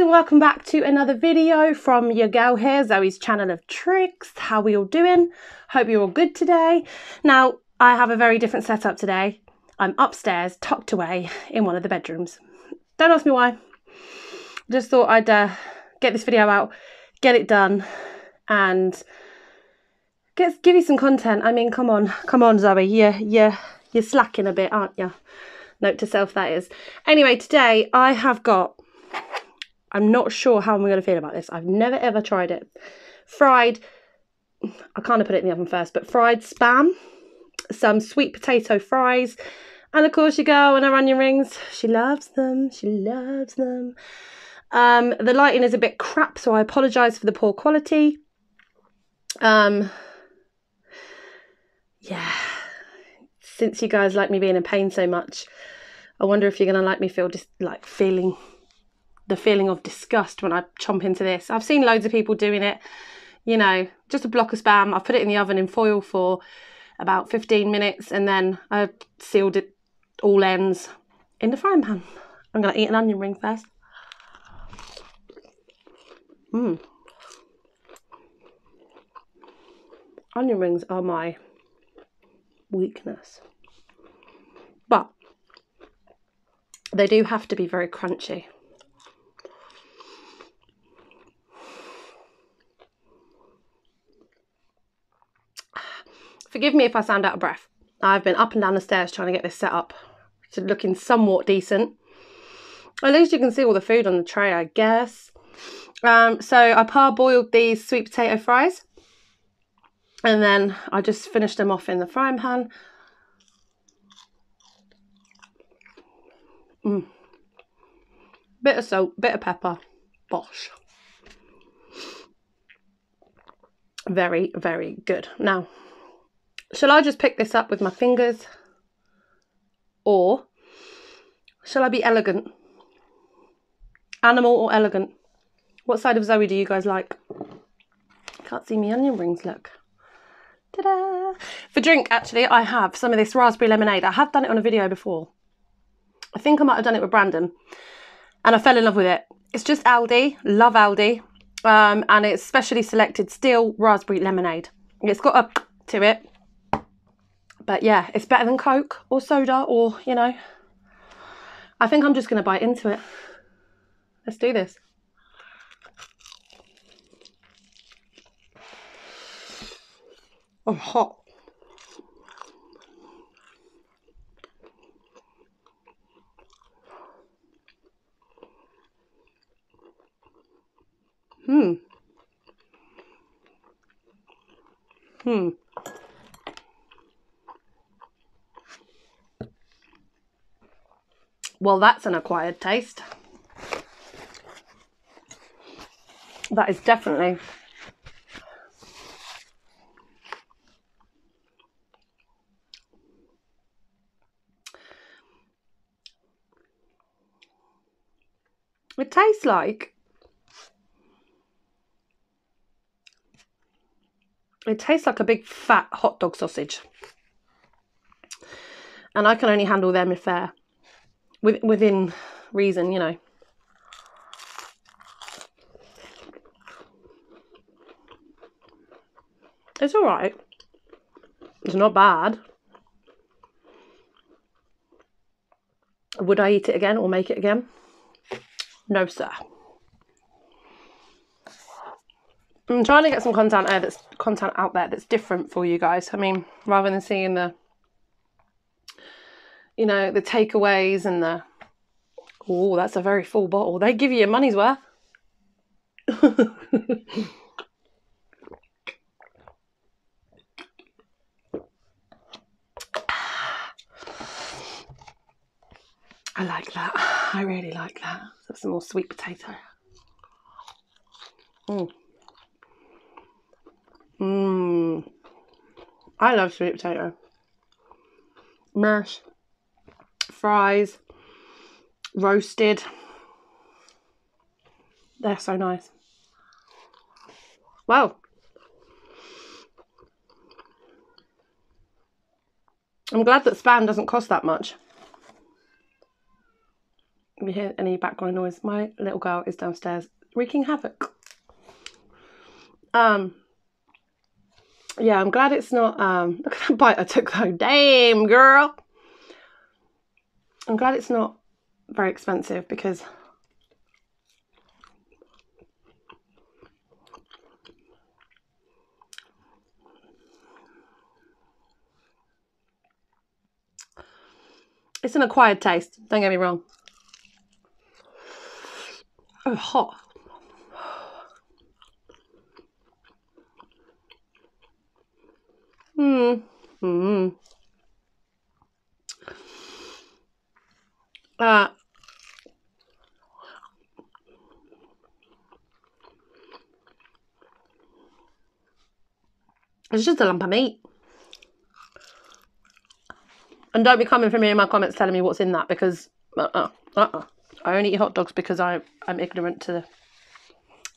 and welcome back to another video from your girl here, Zoe's channel of tricks. How are we all doing? Hope you're all good today. Now, I have a very different setup today. I'm upstairs, tucked away in one of the bedrooms. Don't ask me why. Just thought I'd get this video out, get it done, and give you some content. I mean, come on, Zoe. You're slacking a bit, aren't you? Note to self, that is. Anyway, today I have got, I'm not sure how I'm going to feel about this. I've never ever tried it. Fried, I kind of put it in the oven first, but fried spam, some sweet potato fries, and of course your girl and her onion rings. She loves them. She loves them. The lighting is a bit crap, so I apologise for the poor quality. Yeah. Since you guys like me being in pain so much, I wonder if you're going to like me feel just like feeling the feeling of disgust when I chomp into this. I've seen loads of people doing it, you know, just a block of spam. I've put it in the oven in foil for about 15 minutes and then I sealed it all ends in the frying pan. I'm going to eat an onion ring first. Onion rings are my weakness. But they do have to be very crunchy. Forgive me if I sound out of breath. I've been up and down the stairs trying to get this set up to looking somewhat decent. At least you can see all the food on the tray, I guess. So I parboiled these sweet potato fries and then I just finished them off in the frying pan. Bit of salt, bit of pepper, bosh. Very, very good. Now, shall I just pick this up with my fingers or shall I be elegant? Animal or elegant? What side of Zoe do you guys like? Can't see me onion rings, look. Ta-da! For drink, actually, I have some of this raspberry lemonade. I have done it on a video before. I think I might have done it with Brandon. And I fell in love with it. It's just Aldi. Love Aldi. And it's specially selected steel raspberry lemonade. It's got a to it. But yeah, it's better than Coke or soda or, you know. I think I'm just going to bite into it. Let's do this. Oh, hot. Well, that's an acquired taste. That is definitely... It tastes like, it tastes like a big fat hot dog sausage, and I can only handle them if they're within reason, you know. It's all right. It's not bad. Would I eat it again or make it again? No, sir. I'm trying to get some content out there that's different for you guys. I mean, rather than seeing the, you know, the takeaways and the... Oh, that's a very full bottle. They give you your money's worth. I like that. I really like that. That's some more sweet potato. I love sweet potato. Mash, fries, roasted. They're so nice. Wow. I'm glad that Spam doesn't cost that much. probably hear any background noise. My little girl is downstairs wreaking havoc. Yeah, I'm glad it's not, look at that bite I took though. Damn, girl. I'm glad it's not very expensive, because it's an acquired taste, don't get me wrong. Oh, hot. It's just a lump of meat. And don't be coming for me in my comments telling me what's in that, because I only eat hot dogs because I'm ignorant to,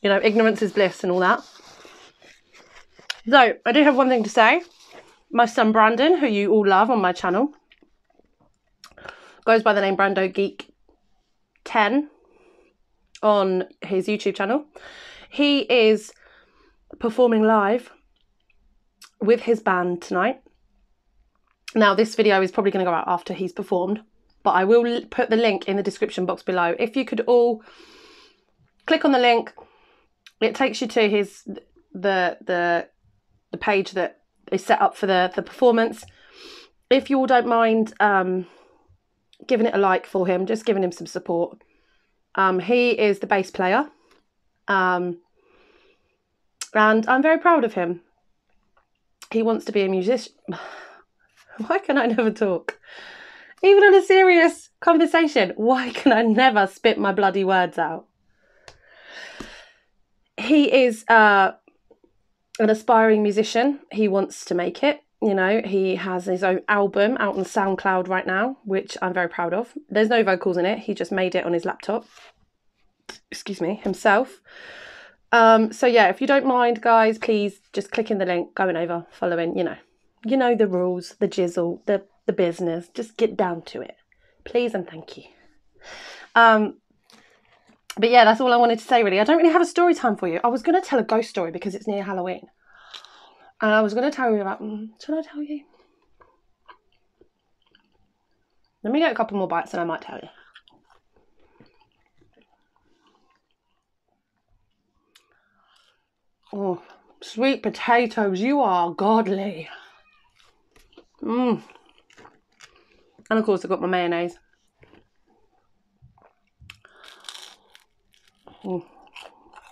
you know, ignorance is bliss and all that. So I do have one thing to say. My son Brandon, who you all love on my channel, goes by the name BrandoGeek10 on his YouTube channel. He is performing live with his band tonight. Now, this video is probably going to go out after he's performed, but I will put the link in the description box below. If you could all click on the link, it takes you to his the page that is set up for the performance. If you all don't mind giving it a like for him, just giving him some support. He is the bass player, and I'm very proud of him. He wants to be a musician. Why can I never talk? Even on a serious conversation, why can I never spit my bloody words out? He is an aspiring musician. He wants to make it. You know, he has his own album out on SoundCloud right now, which I'm very proud of. There's no vocals in it. He just made it on his laptop. Excuse me, himself. So yeah, if you don't mind, guys, please just click in the link, going over, following, you know the rules, the jizzle, the business. Just get down to it, please and thank you. But yeah, that's all I wanted to say, really. I don't really have a story time for you. I was going to tell a ghost story because it's near Halloween. And I was going to tell you about... Should I tell you? Let me get a couple more bites and I might tell you. Oh, sweet potatoes. You are godly. And of course, I've got my mayonnaise.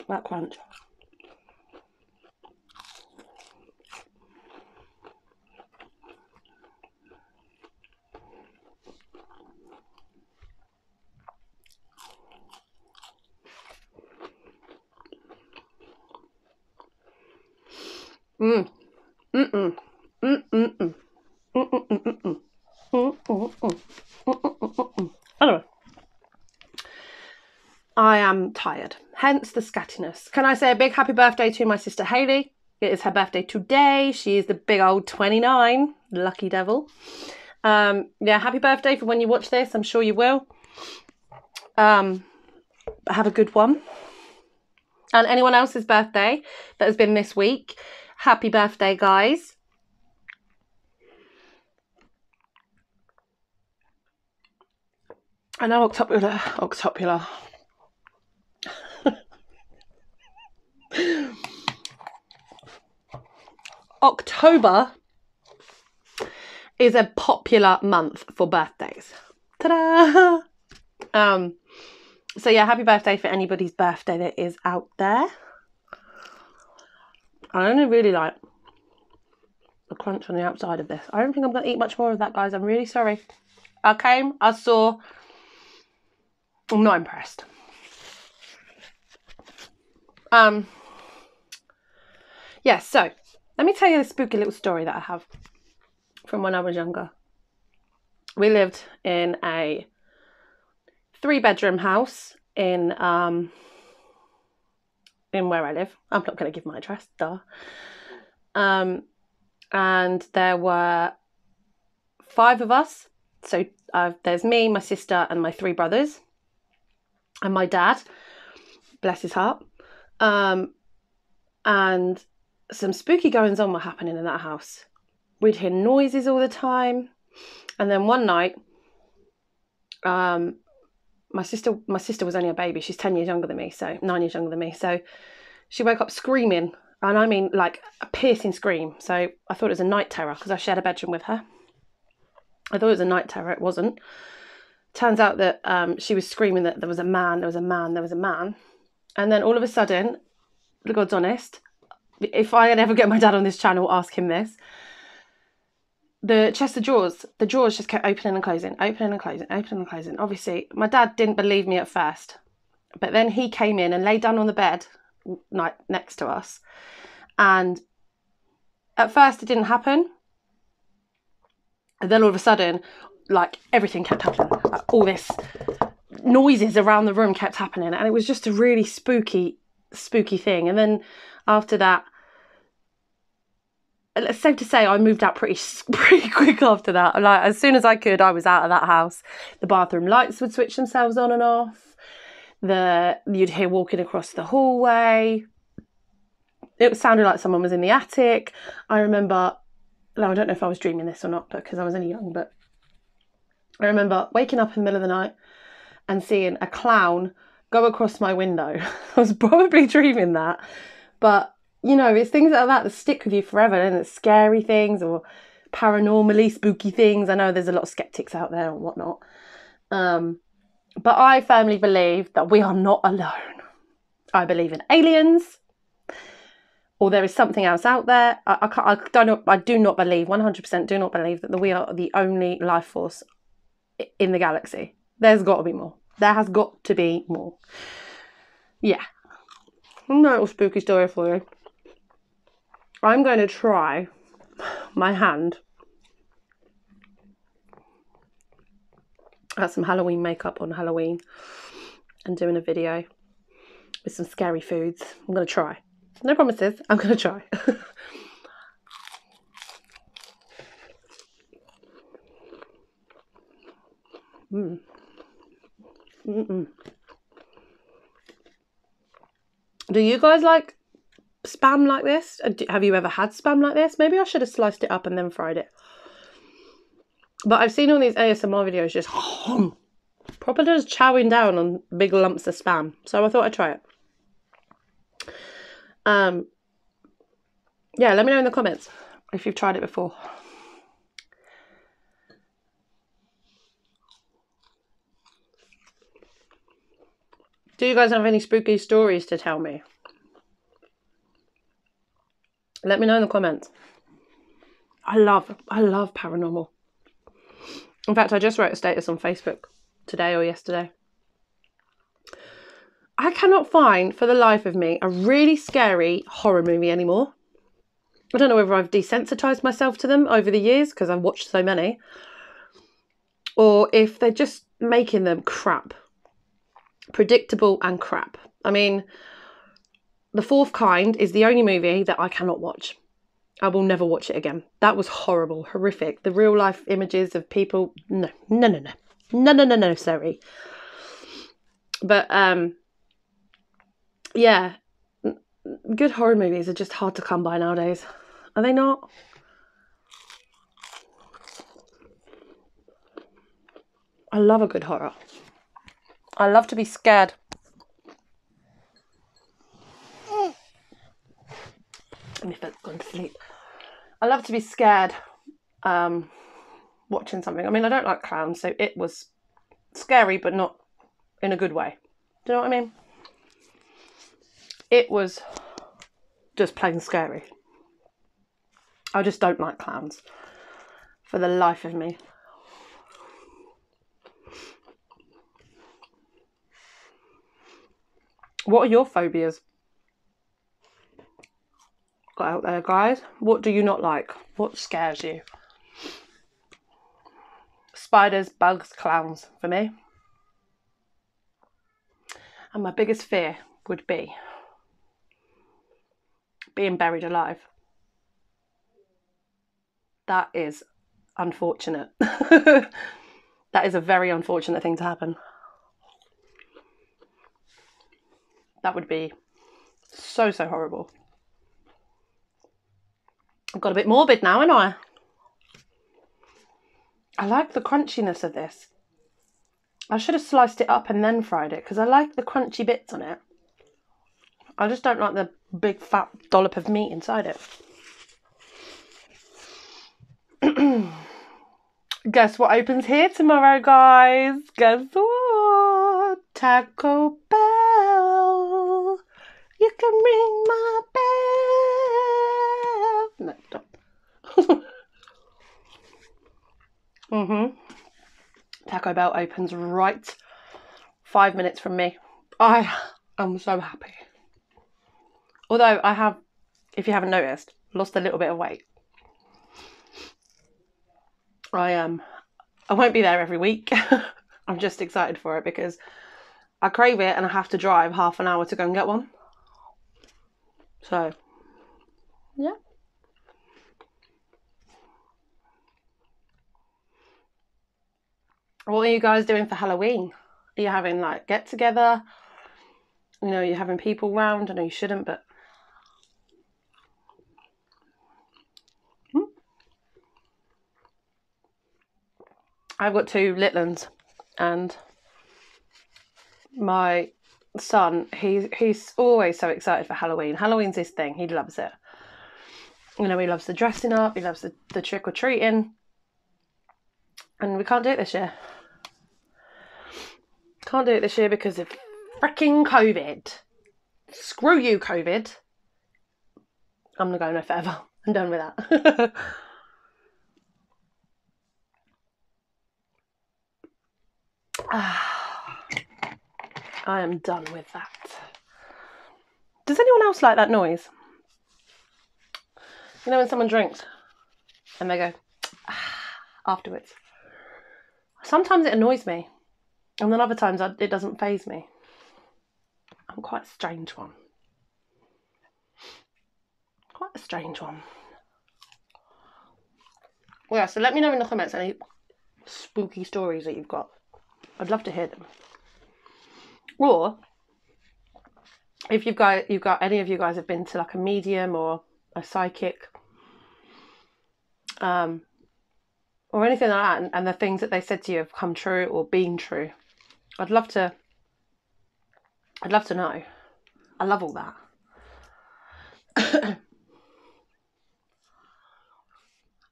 That crunch. Anyway, I am tired, hence the scattiness. Can I say a big happy birthday to my sister Hayley? It is her birthday today. She is the big old 29, lucky devil. Yeah, happy birthday for when you watch this. I'm sure you will. Have a good one. And anyone else's birthday that has been this week, happy birthday, guys. I know Octopular. October is a popular month for birthdays. Ta-da! So yeah, happy birthday for anybody's birthday that is out there. I only really like the crunch on the outside of this. I don't think I'm going to eat much more of that, guys. I'm really sorry. I came, I saw. I'm not impressed. Yeah, so let me tell you the spooky little story that I have from when I was younger. We lived in a 3-bedroom house in where I live. I'm not going to give my address, duh. And there were 5 of us. So there's me, my sister and my 3 brothers. and my dad, bless his heart, and some spooky goings on were happening in that house. We'd hear noises all the time. And then one night, my sister was only a baby. She's 10 years younger than me, so 9 years younger than me. So she woke up screaming, and I mean like a piercing scream. So I thought it was a night terror because I shared a bedroom with her. I thought it was a night terror. It wasn't. Turns out that she was screaming that there was a man, there was a man, there was a man. And then all of a sudden, the God's honest, if I ever get my dad on this channel, ask him this. The chest of drawers, the drawers just kept opening and closing, opening and closing, opening and closing. Obviously, my dad didn't believe me at first, but then he came in and lay down on the bed next to us. And at first it didn't happen. And then all of a sudden, like everything kept happening. Like, all this noises around the room kept happening. And it was just a really spooky, spooky thing. And then after that, it's safe to say I moved out pretty quick after that. Like as soon as I could, I was out of that house. The bathroom lights would switch themselves on and off. You'd hear walking across the hallway. It sounded like someone was in the attic. I remember, now I don't know if I was dreaming this or not because I was only young, but I remember waking up in the middle of the night and seeing a clown go across my window. I was probably dreaming that, but you know, it's things like that that stick with you forever, and it's scary things or paranormally spooky things. I know there's a lot of skeptics out there and whatnot. But I firmly believe that we are not alone. I believe in aliens, or there is something else out there. I do not believe, 100% do not believe that we are the only life force in the galaxy. There's got to be more. There has got to be more. Yeah. Another little spooky story for you. I'm going to try my hand at some Halloween makeup on Halloween and doing a video with some scary foods. I'm going to try. No promises. I'm going to try. Mm. Mm-mm. Do you guys like spam like this? Have you ever had spam like this? Maybe I should have sliced it up and then fried it. But I've seen all these ASMR videos just proper just chowing down on big lumps of spam. So I thought I'd try it. Yeah, let me know in the comments if you've tried it before. Do you guys have any spooky stories to tell me? Let me know in the comments. I love paranormal. In fact, I just wrote a status on Facebook today or yesterday. I cannot find, for the life of me, a really scary horror movie anymore. I don't know whether I've desensitized myself to them over the years because I've watched so many, or if they're just making them crap. Predictable and crap. I mean, The Fourth Kind is the only movie that I cannot watch. I will never watch it again. That was horrible, horrific. The real life images of people, no, no, no, no, no, no, no, no, sorry. But yeah, good horror movies are just hard to come by nowadays. Are they not? I love a good horror. I love to be scared. Let me first go to sleep. I love to be scared watching something. I mean, I don't like clowns, so it was scary, but not in a good way. Do you know what I mean? It was just plain scary. I just don't like clowns for the life of me. What are your phobias? Got out there, guys. What do you not like? What scares you? Spiders, bugs, clowns for me. And my biggest fear would be being buried alive. That is unfortunate. That is a very unfortunate thing to happen. That would be so, so horrible. I've got a bit morbid now, haven't I? I like the crunchiness of this. I should have sliced it up and then fried it because I like the crunchy bits on it. I just don't like the big fat dollop of meat inside it. Guess what opens here tomorrow, guys? Guess what? Taco Bell. You can ring my bell. No, stop. Taco Bell opens right 5 minutes from me. I am so happy. Although I have, if you haven't noticed, lost a little bit of weight. I won't be there every week. I'm just excited for it because I crave it and I have to drive half an hour to go and get one. So, yeah. What are you guys doing for Halloween? Are you having like get together? You know, you're having people round. I know you shouldn't, but I've got two little ones, and my son, he's always so excited for Halloween. Halloween's his thing. He loves it. You know, he loves the dressing up. He loves the trick or treating. And we can't do it this year. Can't do it this year because of freaking COVID. Screw you, COVID. I'm not going there forever. I'm done with that. I am done with that. Does anyone else like that noise? You know when someone drinks and they go afterwards? Sometimes it annoys me, and then other times it doesn't faze me. I'm quite a strange one. Quite a strange one. Well, yeah, so let me know in the comments any spooky stories that you've got. I'd love to hear them. Or if you've got any of you guys have been to like a medium or a psychic, or anything like that, and the things that they said to you have come true or been true. I'd love to know. I love all that.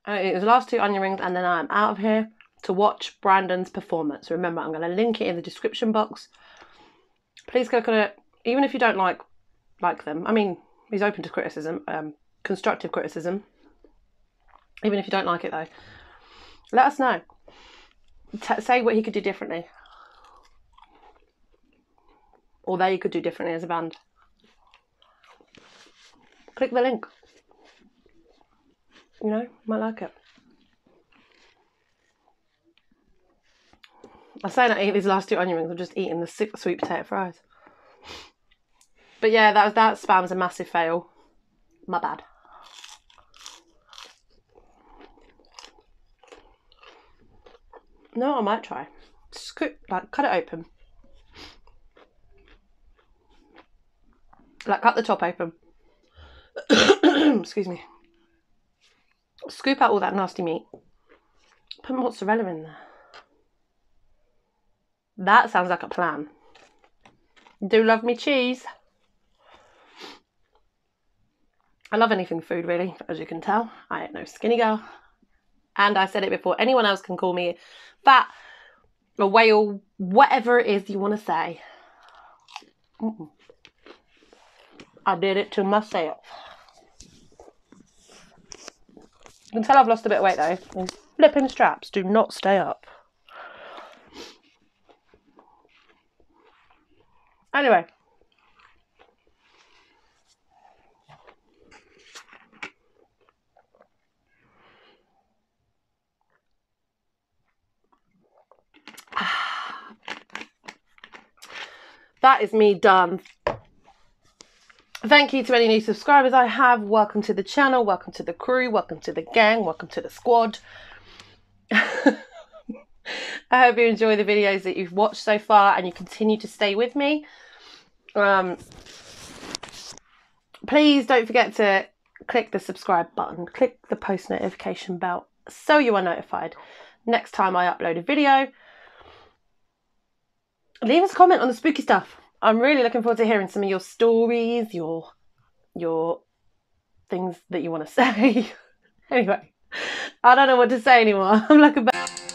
It was the last two onion rings, and then I'm out of here to watch Brandon's performance. Remember, I'm going to link it in the description box. Please go look at it, even if you don't like them. I mean, he's open to criticism, constructive criticism. Even if you don't like it, though. Let us know. Say what he could do differently. Or they could do differently as a band. Click the link. You know, might like it. I say that I eat these last two onion rings. I'm just eating the sweet potato fries. But yeah, that Spam's a massive fail. My bad. No, I might try. Scoop, like, cut it open. Like, cut the top open. Excuse me. Scoop out all that nasty meat. Put mozzarella in there. That sounds like a plan. Do love me cheese. I love anything food, really, as you can tell. I ain't no skinny girl. And I said it before, anyone else can call me fat, a whale, whatever it is you want to say. I did it to myself. You can tell I've lost a bit of weight though. These flipping straps do not stay up. Anyway. That is me done. Thank you to any new subscribers I have. Welcome to the channel. Welcome to the crew. Welcome to the gang. Welcome to the squad. I hope you enjoy the videos that you've watched so far and you continue to stay with me. Please don't forget to click the subscribe button, click the post notification bell so you are notified next time I upload a video. Leave us a comment on the spooky stuff. I'm really looking forward to hearing some of your stories, your things that you want to say. Anyway, I don't know what to say anymore. I'm like a